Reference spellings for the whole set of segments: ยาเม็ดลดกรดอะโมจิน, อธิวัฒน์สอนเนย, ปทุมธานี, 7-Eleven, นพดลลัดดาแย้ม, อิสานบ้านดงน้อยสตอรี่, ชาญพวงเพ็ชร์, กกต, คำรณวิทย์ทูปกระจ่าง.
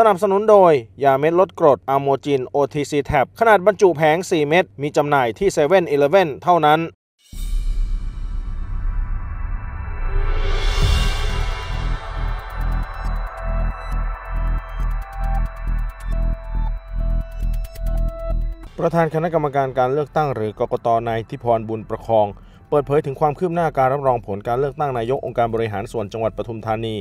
สนับสนุนโดยยาเม็ดลดกรดอะโมจิน OTC Tab ขนาดบรรจุแผง4 เม็ดมีจำหน่ายที่ 7-Eleven เท่านั้นประธานคณะกรรมการการเลือกตั้งหรือกกต.นายทิพรบุญประคองเปิดเผยถึงความคืบหน้าการรับรองผลการเลือกตั้งนายกองค์การบริหารส่วนจังหวัดปทุมธานี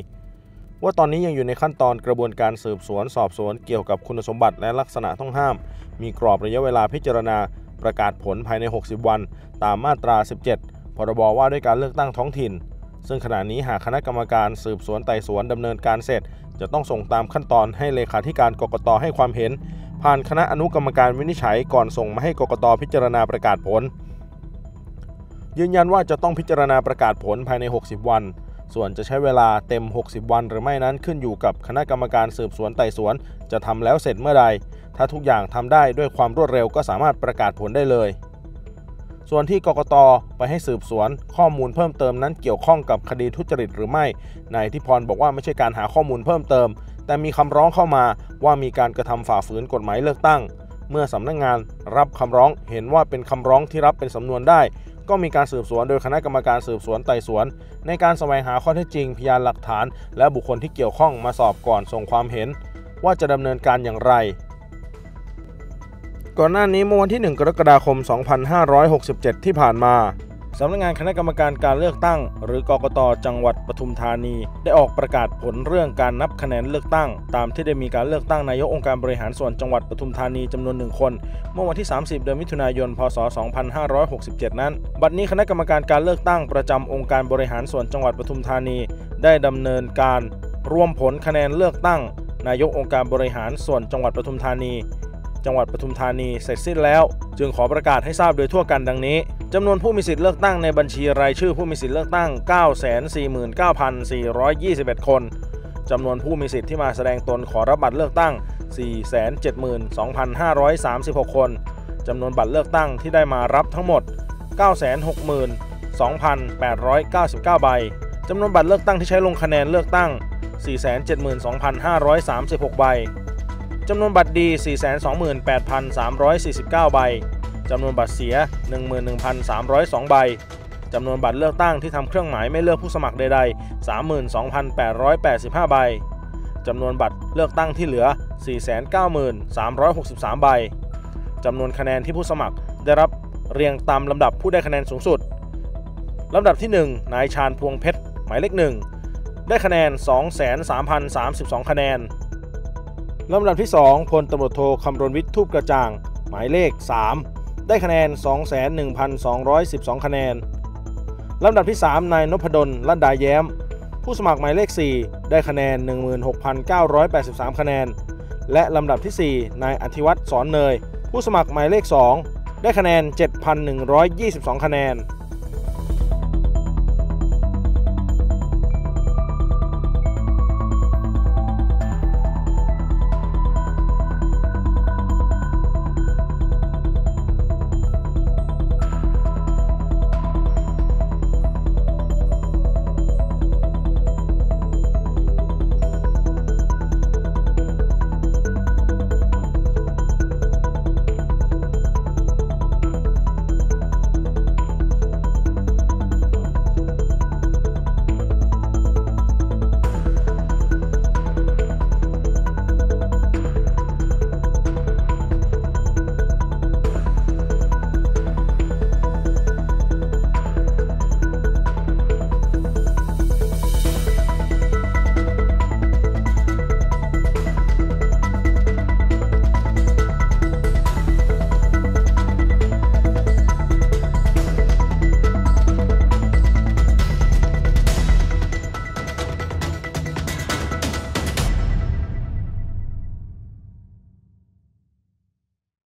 ว่าตอนนี้ยังอยู่ในขั้นตอนกระบวนการสืบสวนสอบสวนเกี่ยวกับคุณสมบัติและลักษณะต้องห้ามมีกรอบระยะเวลาพิจารณาประกาศผลภายใน60วันตามมาตรา17พรบ.ว่าด้วยการเลือกตั้งท้องถิ่นซึ่งขณะนี้หากคณะกรรมการสืบสวนไต่สวนดำเนินการเสร็จจะต้องส่งตามขั้นตอนให้เลขาธิการกกต.ให้ความเห็นผ่านคณะอนุกรรมการวินิจฉัยก่อนส่งมาให้กกต.พิจารณาประกาศผลยืนยันว่าจะต้องพิจารณาประกาศผลภายใน60วันส่วนจะใช้เวลาเต็ม60วันหรือไม่นั้นขึ้นอยู่กับคณะกรรมการสืบสวนไต่สวนจะทำแล้วเสร็จเมื่อใดถ้าทุกอย่างทำได้ด้วยความรวดเร็วก็สามารถประกาศผลได้เลยส่วนที่กกต.ไปให้สืบสวนข้อมูลเพิ่มเติมนั้นเกี่ยวข้องกับคดีทุจริตหรือไม่นายทิพรบอกว่าไม่ใช่การหาข้อมูลเพิ่มเติมแต่มีคำร้องเข้ามาว่ามีการกระทำฝ่าฝืนกฎหมายเลือกตั้งเมื่อสำนักงานรับคำร้องเห็นว่าเป็นคำร้องที่รับเป็นสำนวนได้ก็มีการสืบสวนโดยคณะกรรมการสืบสวนไต่สวนในการแสวงหาข้อเท็จจริงพยานหลักฐานและบุคคลที่เกี่ยวข้องมาสอบก่อนส่งความเห็นว่าจะดำเนินการอย่างไรก่อนหน้านี้เมื่อวันที่ 1 กรกฎาคม 2567 ที่ผ่านมาสำนักงานคณะกรรมการการเลือกตั้งหรือกกต.จังหวัดปทุมธานีได้ออกประกาศผลเรื่องการนับคะแนนเลือกตั้งตามที่ได้มีการเลือกตั้งนายกองค์การบริหารส่วนจังหวัดปทุมธานีจำนวน1คนเมื่อวันที่30เดือนมิถุนายนพ.ศ. 2567นั้นบัดนี้คณะกรรมการการเลือกตั้งประจำองค์การบริหารส่วนจังหวัดปทุมธานีได้ดำเนินการรวมผลคะแนนเลือกตั้งนายกองค์การบริหารส่วนจังหวัดปทุมธานีเสร็จสิ้นแล้วจึงขอประกาศให้ทราบโดยทั่วกันดังนี้จำนวนผู้มีสิทธิ์เลือกตั้งในบัญชีรายชื่อผู้มีสิทธิ์เลือกตั้ง 949,421 คนจำนวนผู้มีสิทธิ์ที่มาแสดงตนขอรับบัตรเลือกตั้ง 472,536 คนจำนวนบัตรเลือกตั้งที่ได้มารับทั้งหมด 962,899 ใบจำนวนบัตรเลือกตั้งที่ใช้ลงคะแนนเลือกตั้ง 472,536 ใบจำนวนบัตรดี 428,349 ใบจำนวนบัตรเสีย 11,302 ใบจำนวนบัตรเลือกตั้งที่ทำเครื่องหมายไม่เลือกผู้สมัครใดๆ 32,885 ใบจำนวนบัตรเลือกตั้งที่เหลือ 490,363 ใบจำนวนคะแนนที่ผู้สมัครได้รับเรียงตามลำดับผู้ได้คะแนนสูงสุดลำดับที่1นายชาญพวงเพชรหมายเลข1ได้คะแนน 23,032 คะแนนลำดับที่2พลตำรวจโทคำรณวิทย์ทูปกระจ่างหมายเลข3ได้คะแนน 21,212 คะแนนลำดับที่3นายนพดลลัดดาแย้มผู้สมัครหมายเลข4ได้คะแนน 16,983 คะแนนและลำดับที่4นายอธิวัฒน์สอนเนยผู้สมัครหมายเลข2ได้คะแนน 7,122 คะแนน